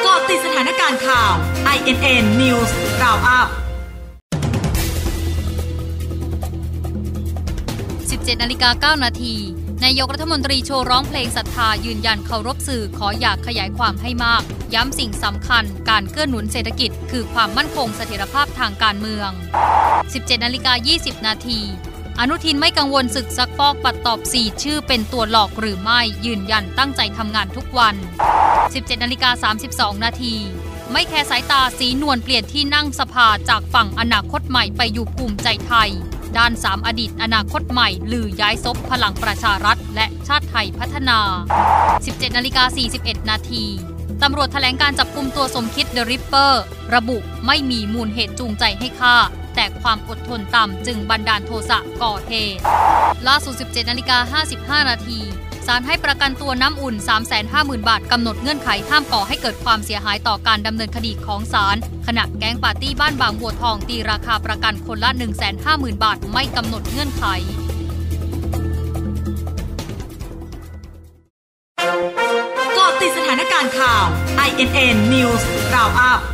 เกาะติดสถานการณ์ข่าว INN News Roundup 17:09 น.นายกรัฐมนตรีโชว์ร้องเพลงศรัทธายืนยันเคารพสื่อขออยากขยายความให้มากย้ำสิ่งสำคัญการเกื้อหนุนเศรษฐกิจคือความมั่นคงเสถียรภาพทางการเมือง 17:20 น.อนุทินไม่กังวลศึกซักฟอกปัดตอบ4ชื่อเป็นตัวหลอกหรือไม่ยืนยันตั้งใจทำงานทุกวัน 17:32 น.ไม่แคร์สายตาสีนวลเปลี่ยนที่นั่งสภาจากฝั่งอนาคตใหม่ไปอยู่ภูมิใจไทยด้าน3อดีตอนาคตใหม่ลือย้ายซบพลังประชารัฐและชาติไทยพัฒนา 17:41 น.ตำรวจแถลงการจับกุมตัวสมคิดเดอะริปเปอร์ระบุไม่มีมูลเหตุจูงใจให้ฆ่าแต่ความอดทนต่ำจึงบันดาลโทสะก่อเหตุล่าสุด 17:55 น.ศาลให้ประกันตัวน้ำอุ่น 350,000 บาทกำหนดเงื่อนไขห้ามก่อให้เกิดความเสียหายต่อการดำเนินคดีของศาลขณะแก๊งปาร์ตี้บ้านบางบัวทองตีราคาประกันคนละ 150,000 บาทไม่กำหนดเงื่อนไขเกาะติดสถานการณ์ข่าว INN News Roundup